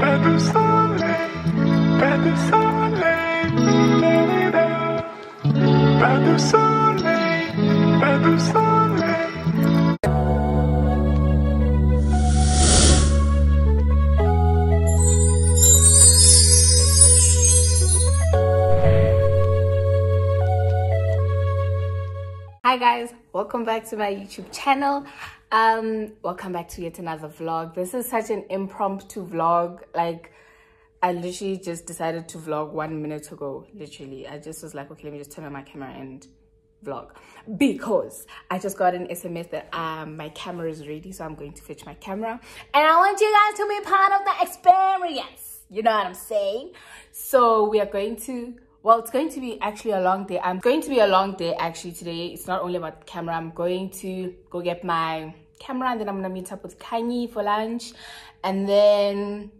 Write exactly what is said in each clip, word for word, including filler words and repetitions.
Hi guys, welcome back to my YouTube channel. Um welcome back to yet another vlog. This is such an impromptu vlog. Like, I literally just decided to vlog one minute ago. Literally, I just was like, okay, let me just turn on my camera and vlog, because I just got an S M S that um my camera is ready. So I'm going to fetch my camera, and I want you guys to be part of the experience, you know what I'm saying? So we are going to, well, it's going to be actually a long day. I'm going to be a long day actually today. It's not only about the camera. I'm going to go get my camera, and then I'm gonna meet up with Kanye for lunch, and then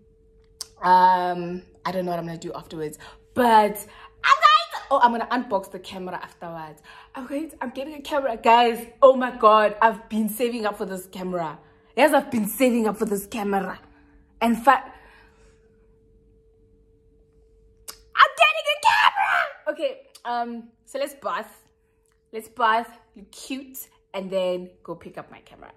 um I don't know what I'm gonna do afterwards, but I'm going to, oh I'm gonna unbox the camera afterwards. I'm going to, I'm getting a camera, guys. Oh my god, I've been saving up for this camera. Yes, I've been saving up for this camera, and fa- okay, um so let's bath let's bath look cute, and then go pick up my camera.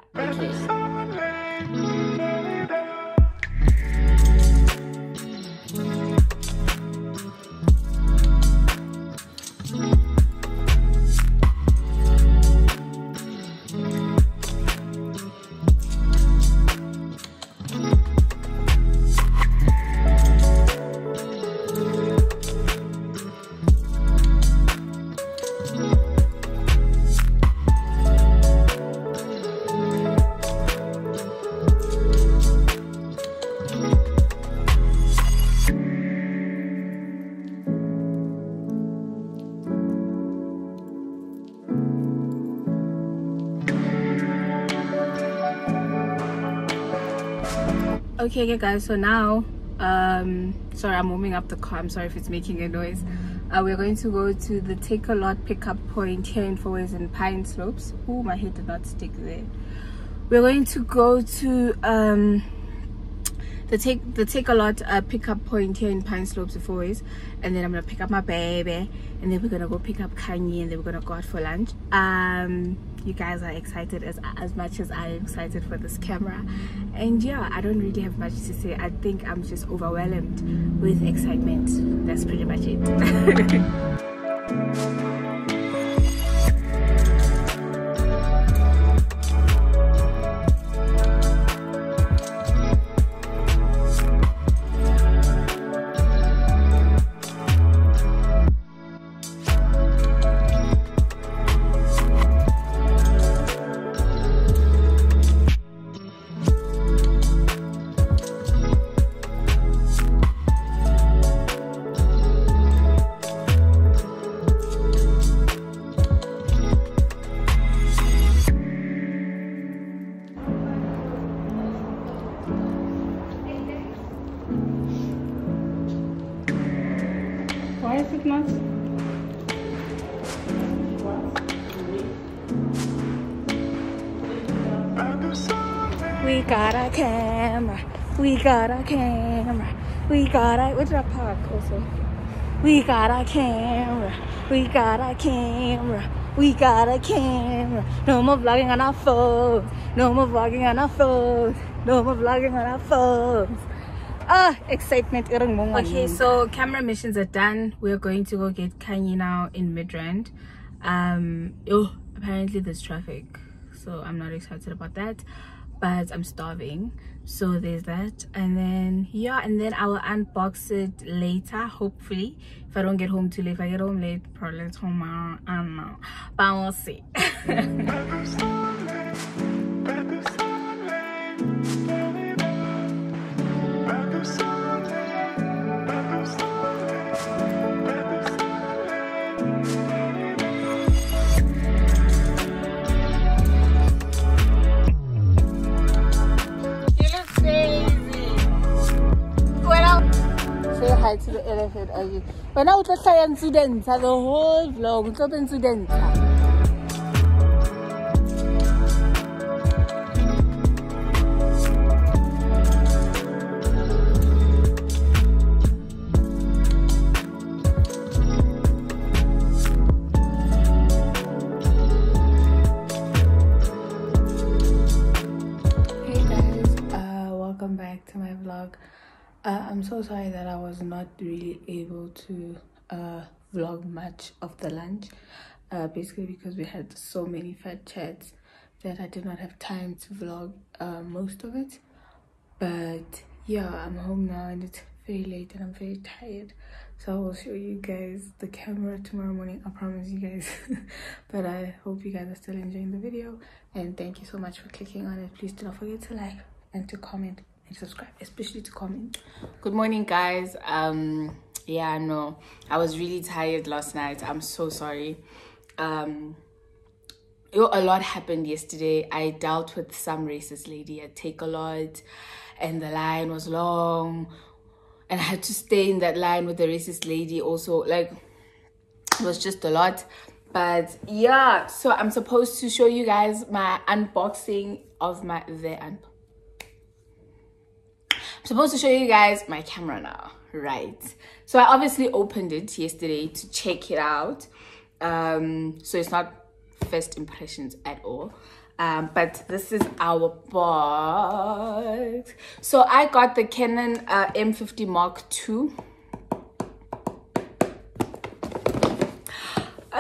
Okay, okay guys, so now um sorry, I'm warming up the car. I'm sorry if it's making a noise. Uh, we're going to go to the Takealot pickup point here in Fourways in Pine Slopes. Oh, my head did not stick there. We're going to go to um the take the Takealot uh, pickup point here in Pine Slopes in Fourways, and then I'm gonna pick up my baby, and then we're gonna go pick up Kanye, and then we're gonna go out for lunch. Um you guys are excited as as much as I am excited for this camera, and yeah, I don't really have much to say. I think I'm just overwhelmed with excitement. That's pretty much it. We got a camera, we got a camera, we got a, where did I park also? We got a camera, we got a camera, we got a camera. No more vlogging on our phones, no more vlogging on our phones, no more vlogging on our phones. Ah, excitement. Okay, so camera missions are done. We're going to go get Khanyi now in Midrand. Um, oh, apparently there's traffic, so I'm not excited about that, but I'm starving, so there's that. And then yeah, and then I will unbox it later, hopefully, if I don't get home too late. If I get home late, probably it's home, I don't know, but we'll see. To the elephant again. But now it's a student, the whole vlog, it's open student. welcome back to my vlog. uh, I'm so sorry that I was not really able to uh vlog much of the lunch, uh basically because we had so many fat chats that I did not have time to vlog uh, most of it. But yeah, I'm home now and it's very late and I'm very tired, so I will show you guys the camera tomorrow morning, I promise you guys. But I hope you guys are still enjoying the video, and thank you so much for clicking on it. Please do not forget to like and to comment and subscribe, especially to comment. Good morning guys. Um yeah, no, I was really tired last night, I'm so sorry. Um a lot happened yesterday. I dealt with some racist lady at Takealot, and the line was long, and I had to stay in that line with the racist lady also. Like, it was just a lot. But yeah, so I'm supposed to show you guys my unboxing of my the un I'm supposed to show you guys my camera now, right? So I obviously opened it yesterday to check it out. Um so it's not first impressions at all, um but this is our box. So I got the Canon uh, M fifty Mark two.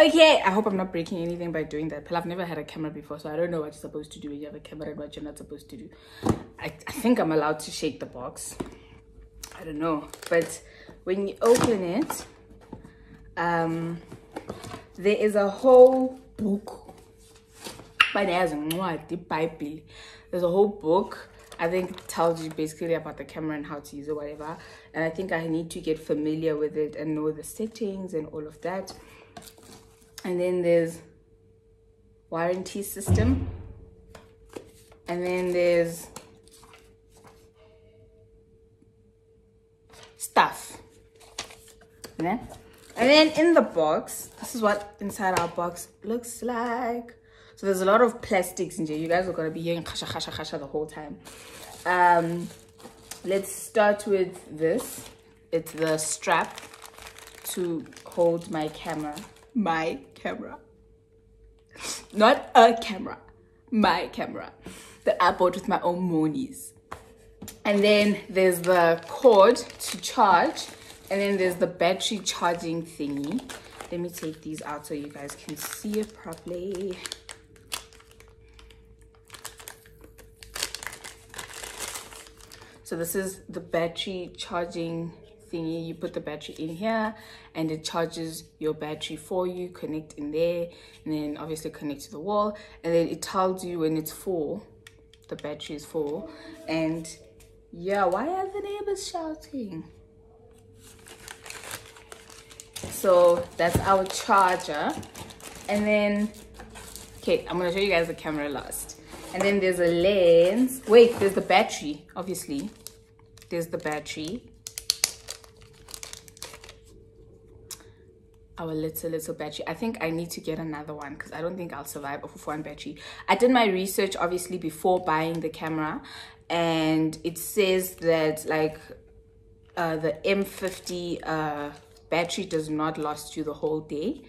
Okay, I hope I'm not breaking anything by doing that, but I've never had a camera before, so I don't know what you're supposed to do when you have a camera and what you're not supposed to do. I, I think I'm allowed to shake the box, I don't know. But when you open it, um there is a whole book, but there's a whole book, I think it tells you basically about the camera and how to use it, whatever. And I think I need to get familiar with it and know the settings and all of that. And then there's warranty system, and then there's stuff, yeah. And then in the box, this is what inside our box looks like. So there's a lot of plastics in here. You guys are going to be hearing khasha khasha khasha the whole time. Um, let's start with this. It's the strap to hold my camera. My camera. Not a camera. My camera. That I bought with my own monies. And then there's the cord to charge. And then there's the battery charging thingy. Let me take these out so you guys can see it properly. So this is the battery charging thingy. You put the battery in here and it charges your battery for you. Connect in there and then obviously connect to the wall. And then it tells you when it's full. The battery is full. And yeah, why are the neighbors shouting? So that's our charger. And then, okay, I'm gonna show you guys the camera last. And then there's a lens. Wait, there's the battery, obviously. There's the battery. Our little, little battery. I think I need to get another one because I don't think I'll survive off of one battery. I did my research, obviously, before buying the camera. And it says that, like, uh, the M fifty... Uh, battery does not last you the whole day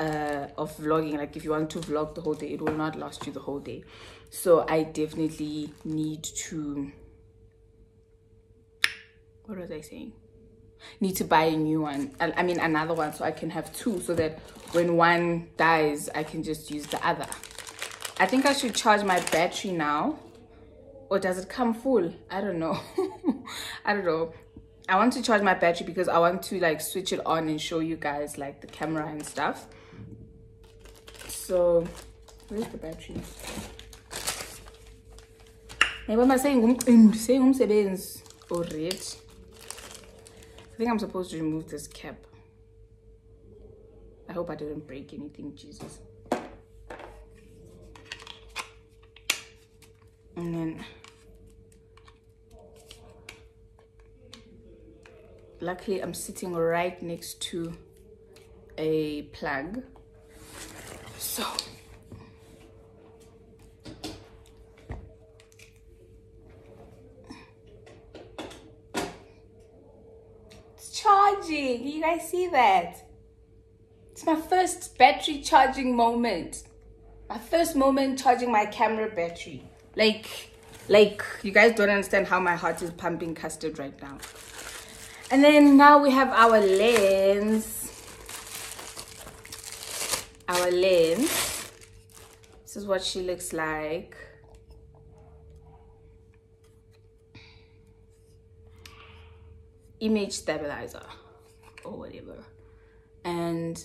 uh of vlogging. Like, if you want to vlog the whole day, it will not last you the whole day. So I definitely need to what was I saying need to buy a new one. I, I mean another one, so I can have two, so that when one dies I can just use the other. I think I should charge my battery now, or does it come full? I don't know. I don't know. I want to charge my battery because I want to, like, switch it on and show you guys, like, the camera and stuff. So, where's the battery? Maybe I'm saying, I'm saying, already. I think I'm supposed to remove this cap. I hope I didn't break anything, Jesus. And then... luckily, I'm sitting right next to a plug. So, it's charging. You guys see that? It's my first battery charging moment. My first moment charging my camera battery. Like, Like, you guys don't understand how my heart is pumping custard right now. And then now we have our lens. Our lens. This is what she looks like. Image stabilizer or whatever. And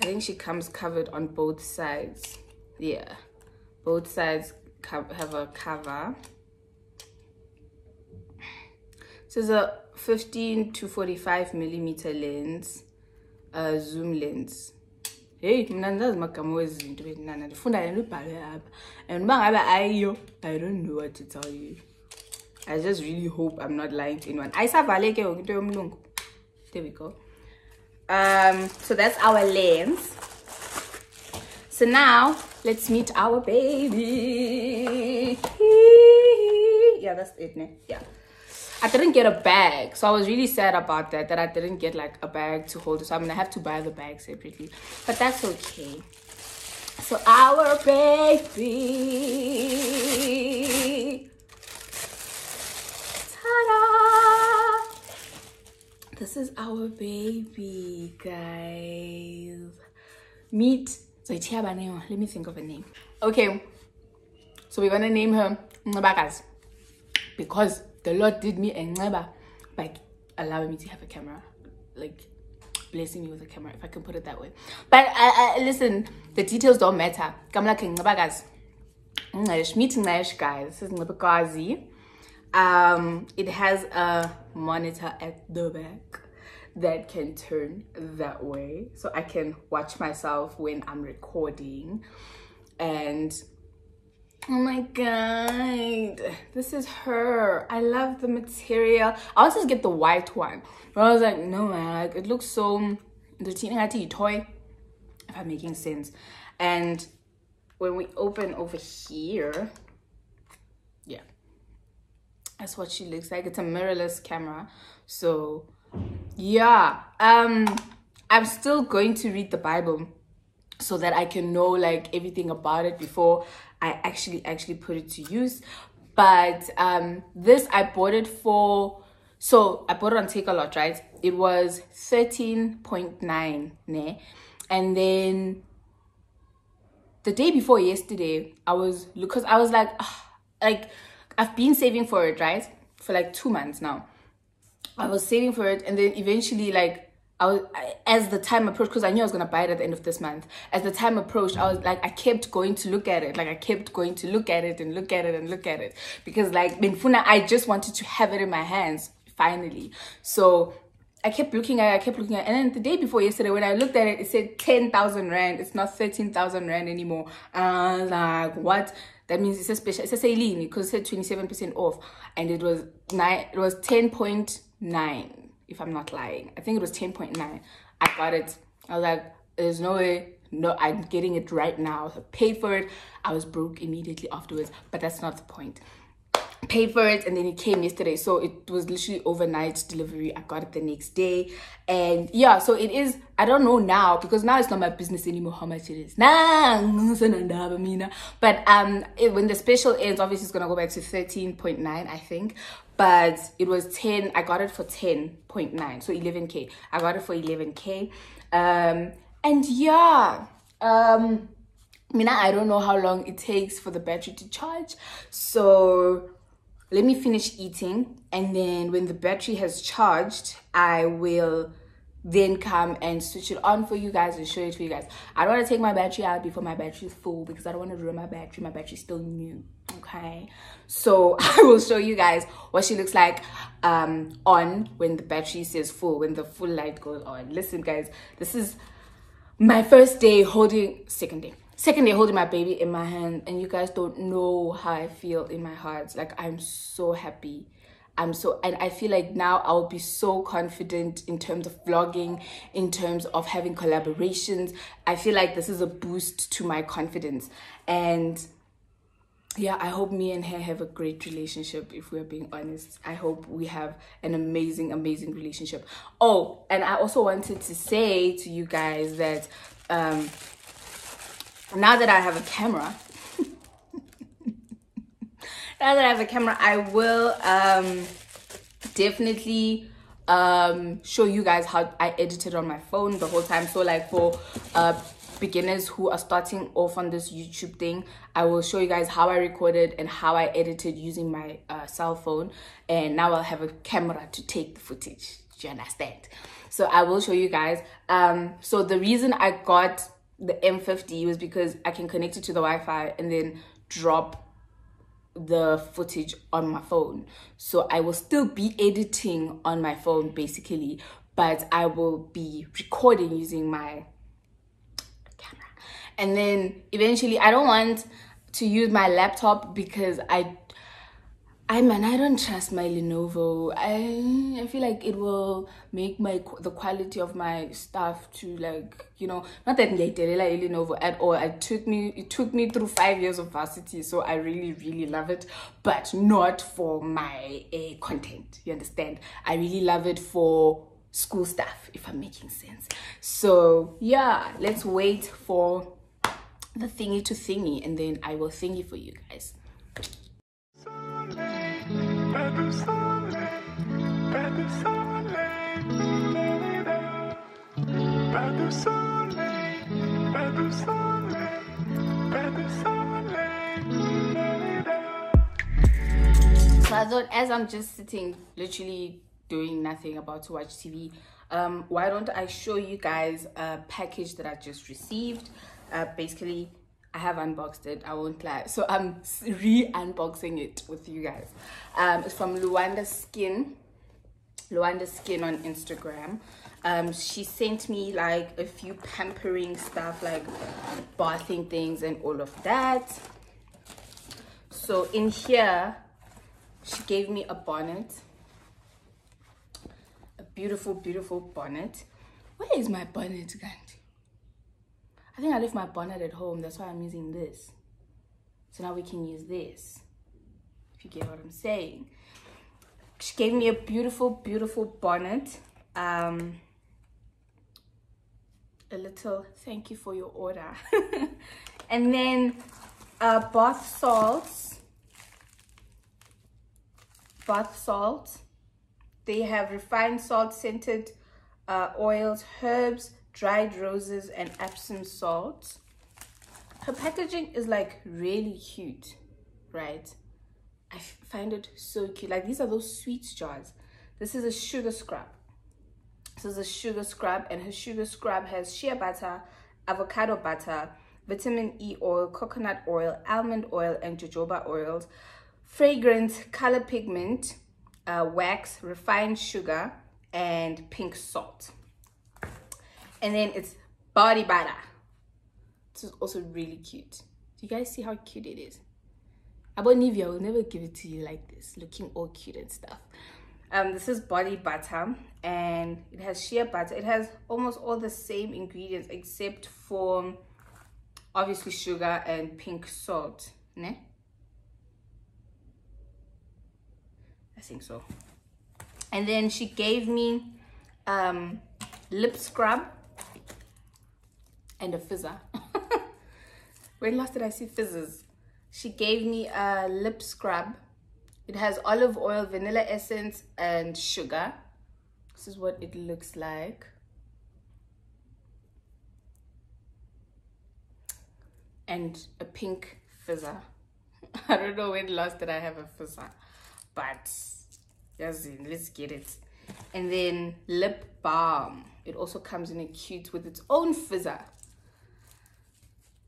I think she comes covered on both sides. Yeah, both sides have a cover. This is a fifteen to forty-five millimeter lens, a zoom lens. Hey, Nanda's makamoes into it. Nana, the phone I look at her and bang, I don't know what to tell you. I just really hope I'm not lying to anyone. I saw Valeke, there we go. Um, so that's our lens. So now let's meet our baby. Yeah, that's it, ne? Yeah. I didn't get a bag, so I was really sad about that, that I didn't get like a bag to hold it. So I'm gonna have to buy the bag separately, but that's okay. So our baby, ta-da! This is our baby, guys. Meet, so let me think of a name. Okay, so we're gonna name her Ncabakas, because the Lord did me and never like allowing me to have a camera, like blessing me with a camera, if I can put it that way. But I, I listen, the details don't matter. Come like guys. Meeting guys. This is Ncabakas. Um, it has a monitor at the back that can turn that way, so I can watch myself when I'm recording. And oh my god, this is her. I love the material. I also get the white one, but I was like, no man, like it looks so the teen toy, if I'm making sense. And when we open over here, yeah, that's what she looks like. It's a mirrorless camera, so yeah. um I'm still going to read the Bible so that I can know like everything about it before I actually actually put it to use. But um this I bought it for, so I bought it on Takealot, right? It was thirteen point nine, né? And then the day before yesterday, I was, because I was like, ugh, like I've been saving for it, right, for like two months now. I was saving for it, and then eventually like I was, as the time approached, because I knew I was gonna buy it at the end of this month. As the time approached, I was like, I kept going to look at it, like I kept going to look at it and look at it and look at it, because like Benfuna, I just wanted to have it in my hands finally. So I kept looking at it, I kept looking at it, and then the day before yesterday, when I looked at it, it said ten thousand rand. It's not thirteen thousand rand anymore. And I was like, what? That means it's a special. It's a sale because it said twenty seven percent off, and it was nine. It was ten point nine. If I'm not lying, I think it was ten point nine. I got it. I was like, there's no way, no, I'm getting it right now. I paid for it. I was broke immediately afterwards, but that's not the point. Paid for it, and then it came yesterday, so it was literally overnight delivery. I got it the next day. And yeah, so it is, I don't know now, because now it's not my business anymore how much it is. Nah, but um it, when the special ends, obviously it's gonna go back to thirteen point nine, I think. But it was ten, I got it for ten point nine, so eleven K. I got it for eleven K. Um and yeah, um Mina, I don't know how long it takes for the battery to charge, so let me finish eating, and then when the battery has charged, I will then come and switch it on for you guys and show it for you guys. I don't want to take my battery out before my battery is full, because I don't want to ruin my battery. My battery's still new, okay? So I will show you guys what she looks like um, on when the battery says full, when the full light goes on. Listen, guys, this is my first day holding, second day. Second day holding my baby in my hand, and you guys don't know how I feel in my heart. Like, I'm so happy. I'm so, and I feel like now I'll be so confident in terms of vlogging, in terms of having collaborations. I feel like this is a boost to my confidence. And yeah, I hope me and her have a great relationship, if we're being honest. I hope we have an amazing, amazing relationship. Oh, and I also wanted to say to you guys that um now that I have a camera, now that I have a camera, I will um definitely um show you guys how I edited on my phone the whole time. So like for uh beginners who are starting off on this YouTube thing, I will show you guys how I recorded and how I edited using my uh, cell phone, and now I'll have a camera to take the footage. Do you understand? So I will show you guys. Um so the reason I got the M fifty was because I can connect it to the Wi-Fi and then drop the footage on my phone. So I will still be editing on my phone basically, but I will be recording using my camera. And then eventually I don't want to use my laptop because I I mean, I don't trust my Lenovo. I I feel like it will make my the quality of my stuff to, like, you know, not that I did like Lenovo at all. It took me it took me through five years of varsity, so I really really love it, but not for my uh, content. You understand? I really love it for school stuff, if I'm making sense. So yeah, let's wait for the thingy to thingy, and then I will thingy for you guys. So I thought, as I'm just sitting literally doing nothing, about to watch T V, um why don't I show you guys a package that I just received. Uh basically, I have unboxed it, I won't lie. So I'm re-unboxing it with you guys. Um, it's from Luanda Skin, Luanda Skin on Instagram. Um, she sent me like a few pampering stuff, like bathing things and all of that. So in here, she gave me a bonnet, a beautiful, beautiful bonnet. Where is my bonnet, guys? I think I left my bonnet at home, that's why I'm using this. So now we can use this, if you get what I'm saying. She gave me a beautiful, beautiful bonnet. Um, a little thank you for your order. And then uh, bath salts. Bath salt. They have refined salt, scented uh, oils, herbs, dried roses and Epsom salt. Her packaging is like really cute, right? I find it so cute. Like, these are those sweets jars. This is a sugar scrub. This is a sugar scrub, and her sugar scrub has shea butter, avocado butter, vitamin E oil, coconut oil, almond oil, and jojoba oils, fragrance, color pigment, uh, wax, refined sugar, and pink salt. And then it's body butter. This is also really cute. Do you guys see how cute it is? About Nivea, I will never give it to you like this, looking all cute and stuff. Um, this is body butter, and it has shea butter. It has almost all the same ingredients except for obviously sugar and pink salt. Ne? I think so. And then she gave me um, lip scrub and a fizzer. When last did I see fizzers? She gave me a lip scrub. It has olive oil, vanilla essence, and sugar. This is what it looks like. And a pink fizzer. I don't know when last did I have a fizzer, but let's get it. And then lip balm. It also comes in a cute with its own fizzer.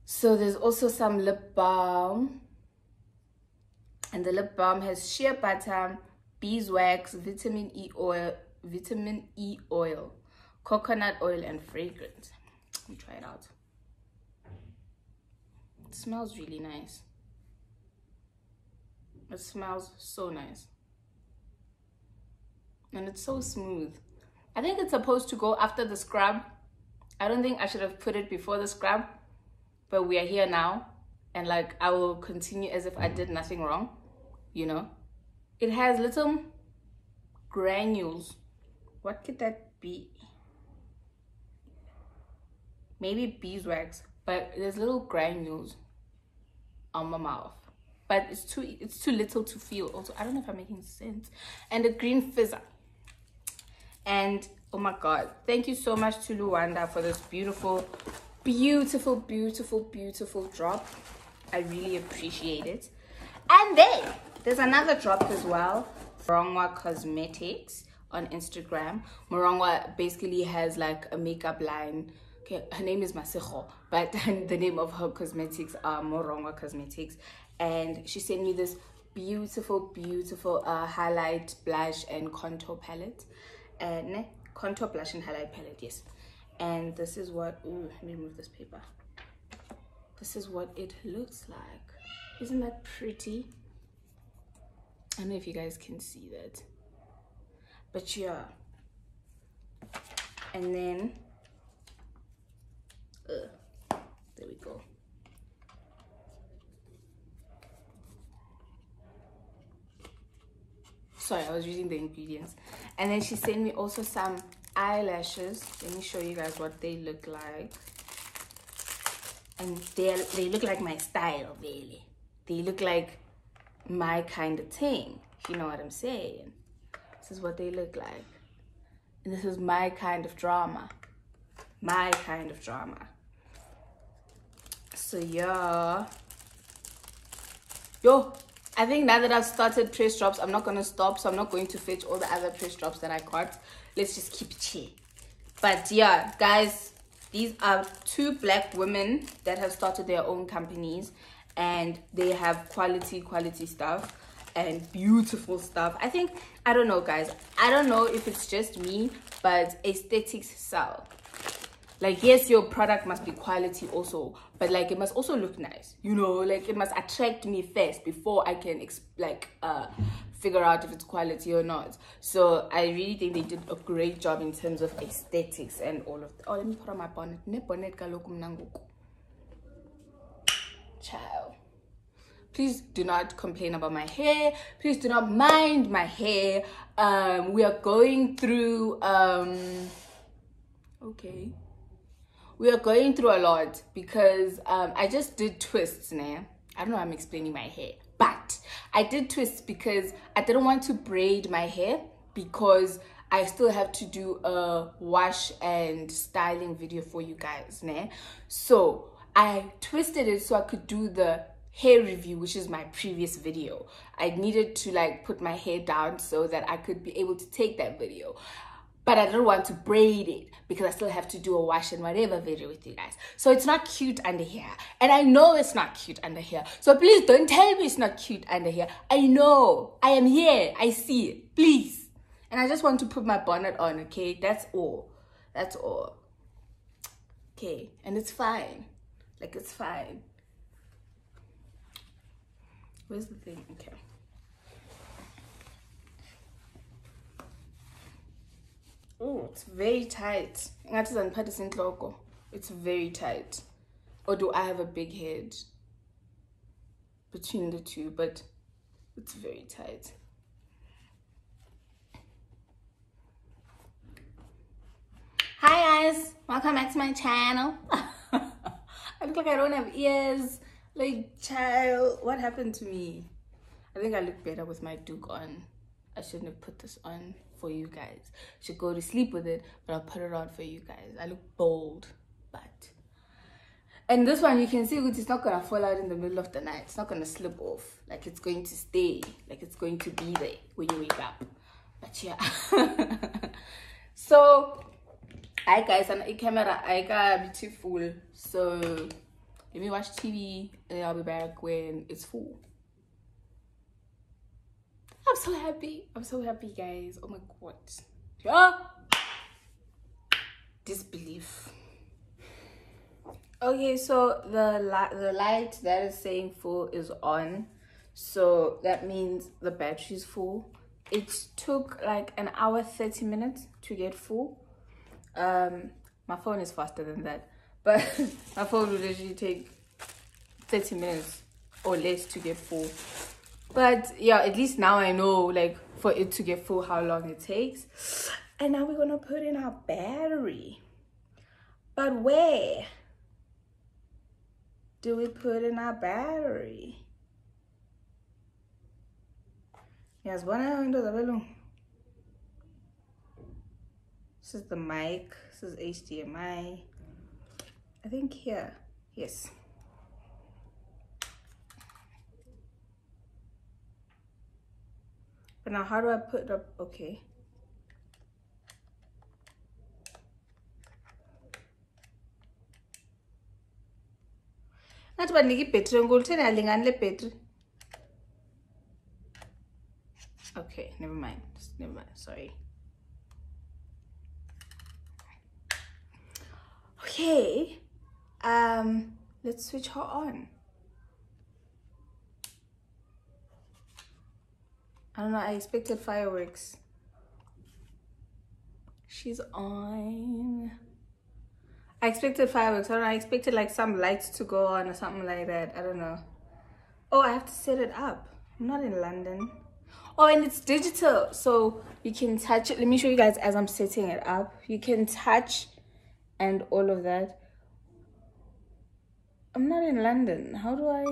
So there's also some lip balm, and the lip balm has shea butter, beeswax, vitamin E oil, vitamin E oil, coconut oil, and fragrance. Let me try it out. It smells really nice. It smells so nice, and it's so smooth. I think it's supposed to go after the scrub. I don't think I should have put it before the scrub, but we are here now, and like I will continue as if I did nothing wrong, you know. It has little granules. What could that be? Maybe beeswax, but there's little granules on my mouth. but it's too it's too little to feel. Also, I don't know if I'm making sense. And the green fizzer. And oh my god, thank you so much to Luanda for this beautiful beautiful beautiful beautiful drop. I really appreciate it. And then there's another drop as well, Morongwa Cosmetics on Instagram. Morongwa basically has like a makeup line. Okay, her name is Masiko, but the name of her cosmetics are Morongwa Cosmetics. And she sent me this beautiful, beautiful uh, highlight, blush, and contour palette. And uh, contour, blush, and highlight palette, yes. And this is what, ooh, let me remove this paper. This is what it looks like. Isn't that pretty? I don't know if you guys can see that. But yeah. And then... Uh, there we go. Sorry, I was reading the ingredients. And then she sent me also some eyelashes. Let me show you guys what they look like. And they they look like my style, really. They look like my kind of thing. You know what I'm saying? This is what they look like. And this is my kind of drama. My kind of drama. So yeah, yo, I think now that I've started press drops, I'm not gonna stop, so I'm not going to fetch all the other press drops that I got. Let's just keep it chill. But yeah, guys, these are two black women that have started their own companies, and they have quality, quality stuff and beautiful stuff. I think, I don't know, guys, I don't know if it's just me, but aesthetics sell. Like, yes, your product must be quality also, but like it must also look nice, you know, like it must attract me first before I can exp like uh figure out if it's quality or not. So I really think they did a great job in terms of aesthetics and all of that. Oh, let me put on my bonnet. Ciao. Please do not complain about my hair. Please do not mind my hair. Um we are going through um okay we are going through a lot because um I just did twists now. I don't know how I'm explaining my hair, but I did twists because I didn't want to braid my hair because I still have to do a wash and styling video for you guys now. So I twisted it so I could do the hair review, which is my previous video. I needed to like put my hair down so that I could be able to take that video. But I don't want to braid it because I still have to do a wash and whatever video with you guys. So it's not cute under here. And I know it's not cute under here. So please don't tell me it's not cute under here. I know. I am here. I see it. Please. And I just want to put my bonnet on, okay? That's all. That's all. Okay. And it's fine. Like, it's fine. Where's the thing? Okay. Oh, it's very tight. It's very tight. Or do I have a big head? Between the two, but it's very tight. Hi guys, welcome back to my channel. I look like I don't have ears. Like, child, what happened to me? I think I look better with my duke on. I shouldn't have put this on for you guys. Should go to sleep with it, but I'll put it on for you guys. I look bold, but and this one you can see it's not gonna fall out in the middle of the night. It's not gonna slip off. Like, it's going to stay. Like, it's going to be there when you wake up. But yeah. So hi guys, and a camera I got beautiful. So let me watch T V and I'll be back when it's full. I'm so happy. I'm so happy, guys. Oh my god. Yeah. Disbelief. Okay, so the light the light that is saying full is on. So that means the battery's full. It took like an hour thirty minutes to get full. Um my phone is faster than that. But my phone would usually take thirty minutes or less to get full. But yeah, at least now I know, like, for it to get full, how long it takes. And now we're gonna put in our battery. But where do we put in our battery? Yazibona into zabelungu. This is the mic. This is H D M I. I think here. Yes. But now how do I put up? Okay. Not bad, niki petri ngol tena linganile petri. Okay, never mind. Never mind. Sorry. Okay. Um, let's switch her on. I don't know, I expected fireworks. She's on. I expected fireworks. I don't know, I expected like some lights to go on or something like that. I don't know. Oh, I have to set it up. I'm not in London. Oh, and it's digital. So you can touch it. Let me show you guys as I'm setting it up. You can touch and all of that. I'm not in London. How do I?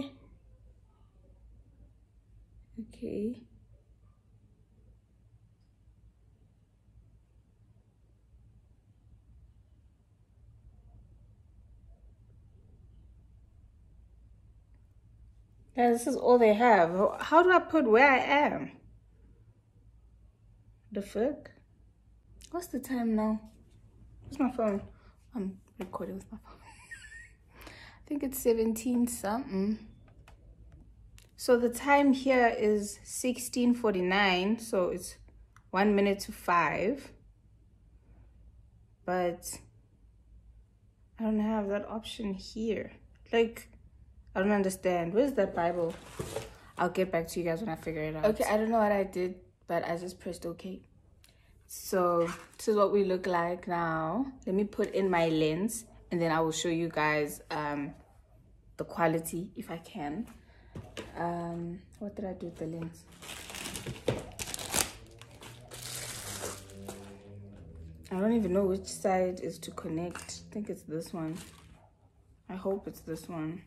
Okay. Yeah, this is all they have. How do I put where I am? The fuck? What's the time now? Where's my phone? I'm recording with my phone. I think it's seventeen something. So the time here is sixteen forty-nine. So it's one minute to five. But I don't have that option here. Like, I don't understand. Where's that Bible? I'll get back to you guys when I figure it out. Okay, I don't know what I did, but I just pressed okay. So this is what we look like now. Let me put in my lens and then I will show you guys um, the quality if I can. Um, what did I do with the lens? I don't even know which side is to connect. I think it's this one. I hope it's this one.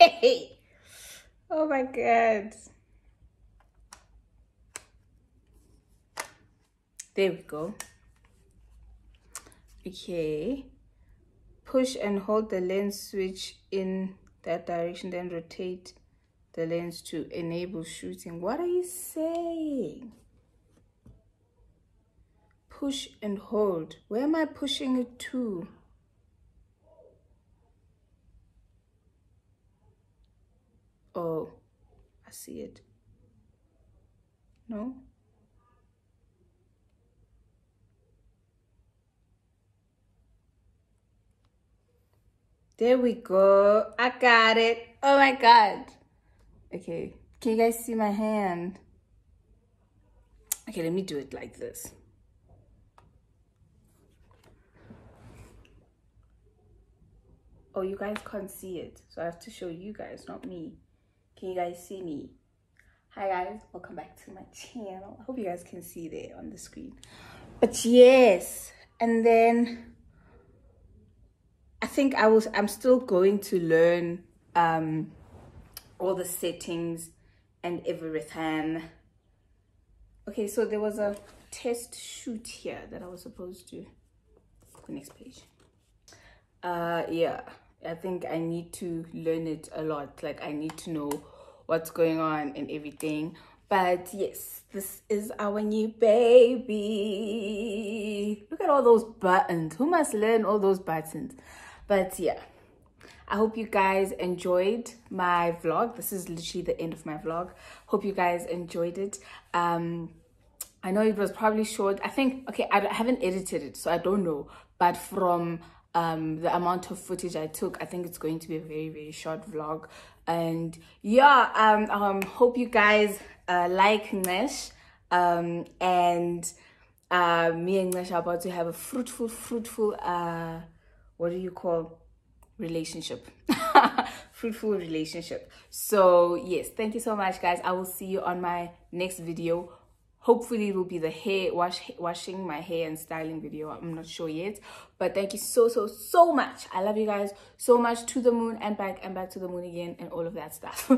Hey. Oh my god, there we go. Okay, push and hold the lens switch in that direction, then rotate the lens to enable shooting. What are you saying? Push and hold. Where am I pushing it to? Oh, I see it. No? There we go. I got it. Oh my god. Okay. Can you guys see my hand? Okay, let me do it like this. Oh, you guys can't see it. So I have to show you guys, not me. Can you guys see me? Hi guys, welcome back to my channel. I hope you guys can see there on the screen. But yes, and then I think I was I'm still going to learn um all the settings and everything. Okay, so there was a test shoot here that I was supposed to the next page. Uh yeah, I think I need to learn it a lot. Like I need to know what's going on and everything. But yes, this is our new baby. Look at all those buttons. Who must learn all those buttons? But yeah, I hope you guys enjoyed my vlog. This is literally the end of my vlog. Hope you guys enjoyed it. Um, I know it was probably short. I think, okay, I, I haven't edited it, so I don't know. But from Um, the amount of footage I took, I think it's going to be a very very short vlog. And yeah, um, um hope you guys uh, like Ngesh, um and uh, me and Ngesh are about to have a fruitful fruitful uh what do you call relationship fruitful relationship. So yes, thank you so much guys. I will see you on my next video. Hopefully it will be the hair wash, washing my hair and styling video. I'm not sure yet, but thank you so so so much. I love you guys so much, to the moon and back and back to the moon again and all of that stuff.